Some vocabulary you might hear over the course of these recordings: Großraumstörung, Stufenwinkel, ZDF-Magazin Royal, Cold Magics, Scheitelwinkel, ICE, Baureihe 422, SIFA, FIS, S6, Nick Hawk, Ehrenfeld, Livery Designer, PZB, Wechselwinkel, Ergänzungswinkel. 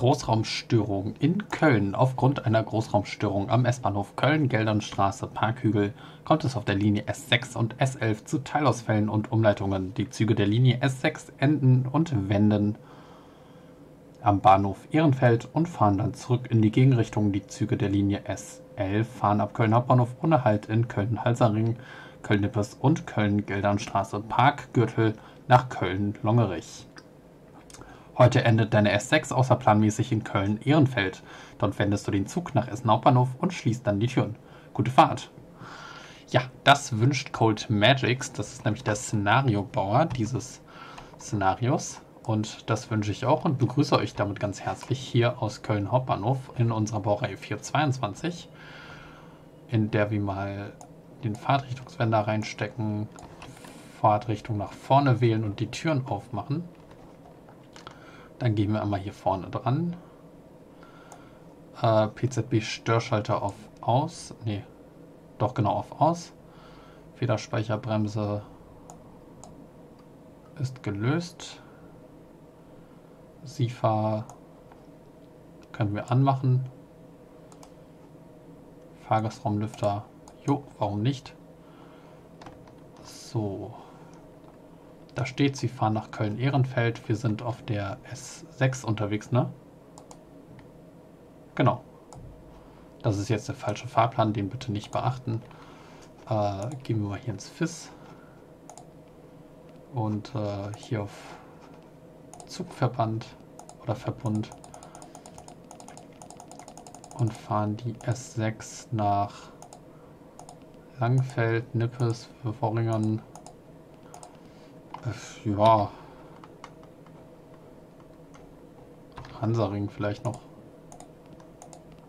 Großraumstörung in Köln. Aufgrund einer Großraumstörung am S-Bahnhof Köln-Geldernstraße Parkhügel kommt es auf der Linie S6 und S11 zu Teilausfällen und Umleitungen. Die Züge der Linie S6 enden und wenden am Bahnhof Ehrenfeld und fahren dann zurück in die Gegenrichtung. Die Züge der Linie S11 fahren ab Köln Hauptbahnhof ohne Halt in Köln-Halsering, Köln-Nippes und Köln-Geldernstraße Parkgürtel nach Köln-Longerich. Heute endet deine S6 außerplanmäßig in Köln-Ehrenfeld. Dort wendest du den Zug nach Essen Hauptbahnhof und schließt dann die Türen. Gute Fahrt! Ja, das wünscht Cold Magics. Das ist nämlich der Szenariobauer dieses Szenarios. Und das wünsche ich auch und begrüße euch damit ganz herzlich hier aus Köln Hauptbahnhof in unserer Baureihe 422, in der wir mal den Fahrtrichtungswender reinstecken, Fahrtrichtung nach vorne wählen und die Türen aufmachen. Dann gehen wir einmal hier vorne dran. PZB Störschalter auf Aus. Ne, doch genau auf Aus. Federspeicherbremse ist gelöst. SIFA können wir anmachen. Fahrgastraumlüfter. Jo, warum nicht? So. Da steht, sie fahren nach Köln-Ehrenfeld. Wir sind auf der S6 unterwegs, ne? Genau. Das ist jetzt der falsche Fahrplan, den bitte nicht beachten. Gehen wir mal hier ins FIS. Und hier auf Zugverband oder Verbund. Und fahren die S6 nach Langfeld, Nippes, Vorringern. Ja. Hansaring vielleicht noch.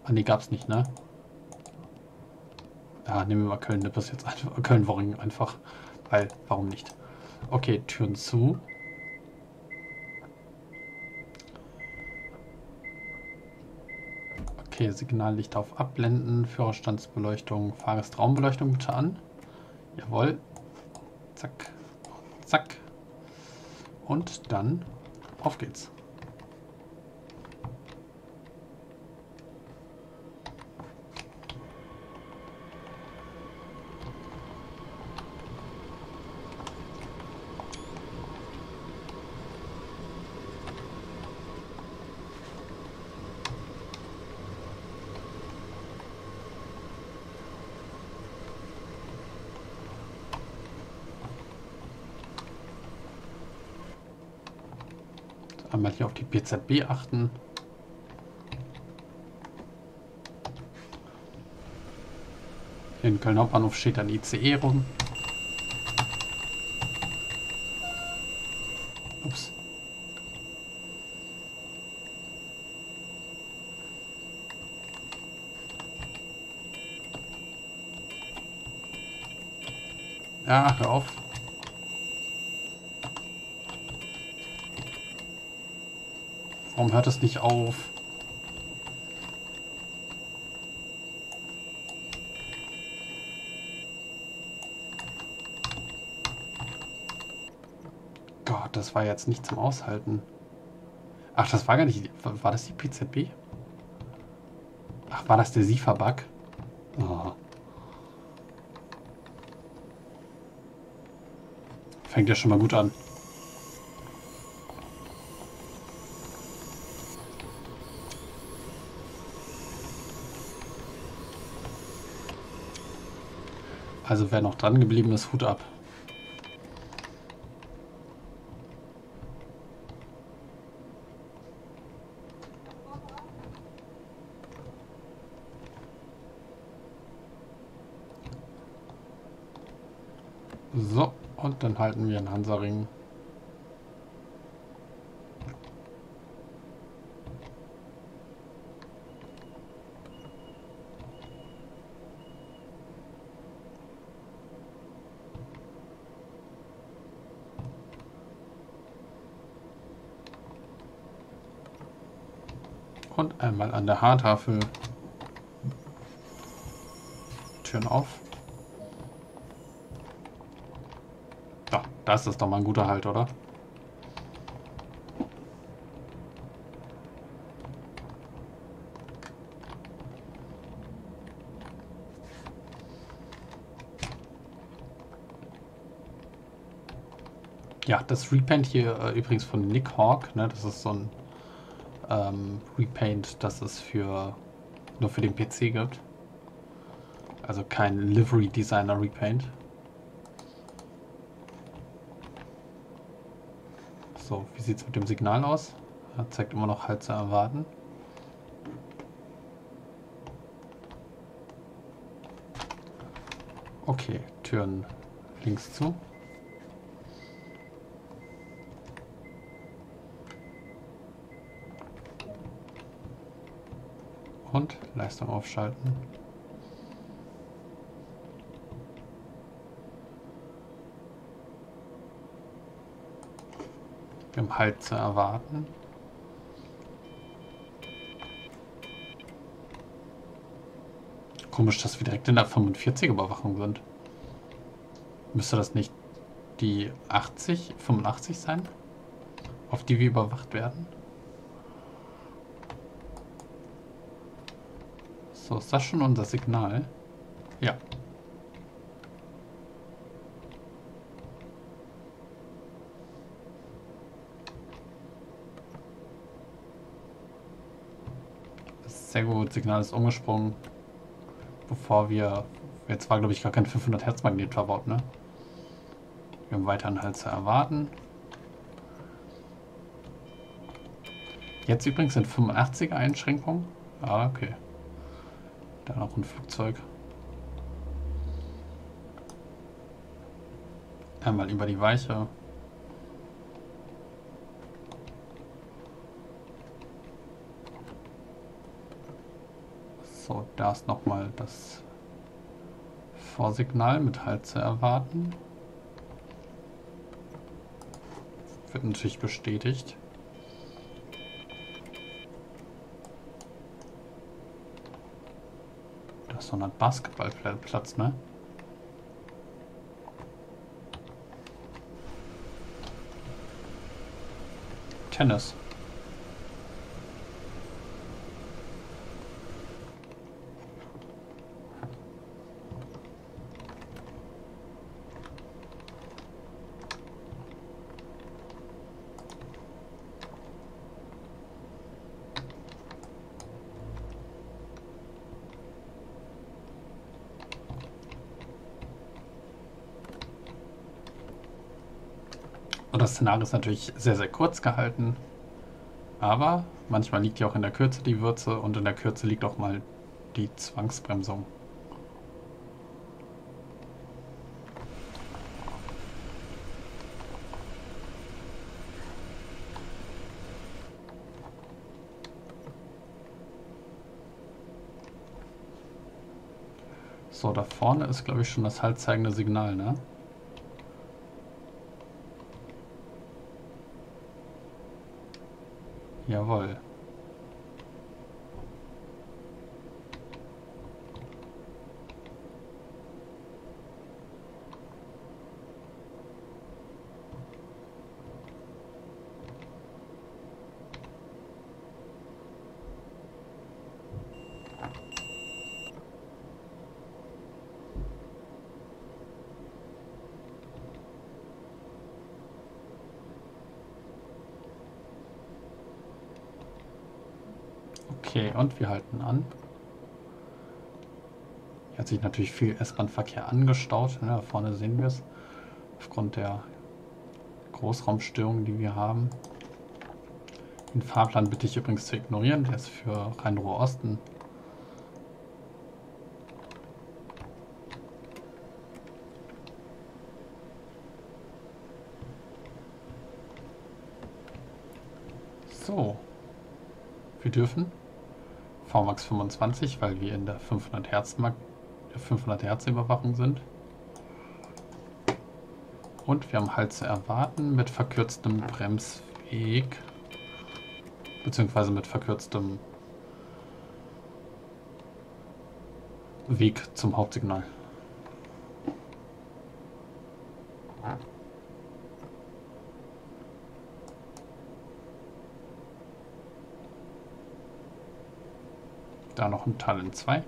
Ah, ne, gab's nicht, ne? Ja, nehmen wir mal Köln-Nippes jetzt einfach. Köln-Worringen einfach. Weil, warum nicht? Okay, Türen zu. Okay, Signallicht auf Abblenden, Führerstandsbeleuchtung, Fahrgastraumbeleuchtung bitte an. Jawohl. Zack. Zack. Und dann auf geht's. Einmal hier auf die PZB achten. Hier in Köln Hauptbahnhof steht ein ICE rum. Ups. Ja, hör auf. Warum hört es nicht auf? Gott, das war jetzt nicht zum Aushalten. Ach, das war gar nicht... War das die PZB? Ach, war das der SIFA-Bug? Oh. Fängt ja schon mal gut an. Also wer noch dran geblieben ist, Hut ab. So, und dann halten wir einen Hansaring. Und einmal an der Haartafel. Türen auf. Ja, das ist doch mal ein guter Halt, oder? Ja, das Repaint hier übrigens von Nick Hawk, ne, das ist so ein Repaint, das es nur für den PC gibt. Also kein Livery Designer Repaint. So, wie sieht es mit dem Signal aus? Er zeigt immer noch Halt zu erwarten. Okay, Türen links zu. Und Leistung aufschalten. Im Halt zu erwarten. Komisch, dass wir direkt in der 45er Überwachung sind. Müsste das nicht die 80, 85 sein, auf die wir überwacht werden? So, ist das schon unser Signal? Ja. Sehr gut, Signal ist umgesprungen, bevor wir, jetzt war glaube ich gar kein 500 Hertz Magnet verbaut, ne? Wir haben weiteren Halt zu erwarten. Jetzt übrigens sind 85er Einschränkungen. Ah, okay. Da noch ein Flugzeug. Einmal über die Weiche. So, da ist nochmal das Vorsignal mit Halt zu erwarten. Wird natürlich bestätigt. Das ist noch ein Basketballplatz, ne? Tennis. Das Szenario ist natürlich sehr, sehr kurz gehalten, aber manchmal liegt ja auch in der Kürze die Würze und in der Kürze liegt auch mal die Zwangsbremsung. So, da vorne ist glaube ich schon das haltzeigende Signal, ne? Jawohl. Okay, und wir halten an. Hier hat sich natürlich viel S-Bahn-Verkehr angestaut. Ne? Da vorne sehen wir es. Aufgrund der Großraumstörung, die wir haben. Den Fahrplan bitte ich übrigens zu ignorieren. Der ist für Rhein-Ruhr-Osten. So. Wir dürfen VMAX 25, weil wir in der 500 Hertz Überwachung sind. Und wir haben Halt zu erwarten mit verkürztem Bremsweg, beziehungsweise mit verkürztem Weg zum Hauptsignal. Da noch ein Talent 2.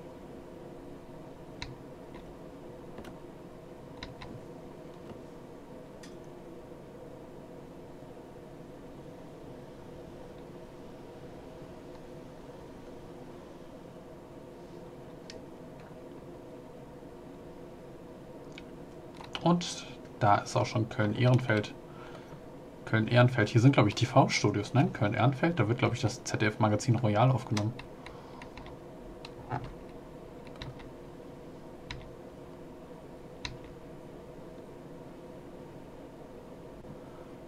Und da ist auch schon Köln-Ehrenfeld. Köln-Ehrenfeld. Hier sind, glaube ich, TV-Studios, ne? Köln-Ehrenfeld. Da wird, glaube ich, das ZDF-Magazin Royal aufgenommen.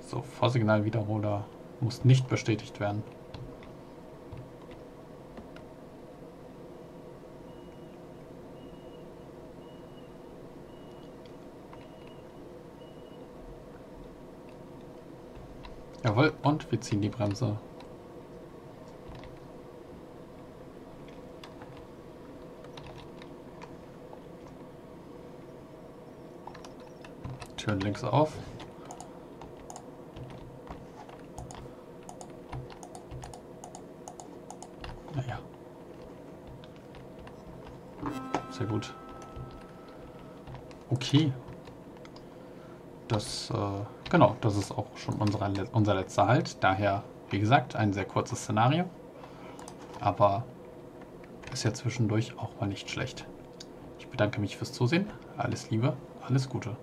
So, Vorsignalwiederholer muss nicht bestätigt werden. Jawohl, und wir ziehen die Bremse. Türen links auf. Naja. Sehr gut. Okay. Das, genau, das ist auch schon unser letzter Halt. Daher, wie gesagt, ein sehr kurzes Szenario. Aber ist ja zwischendurch auch mal nicht schlecht. Ich bedanke mich fürs Zusehen. Alles Liebe, alles Gute.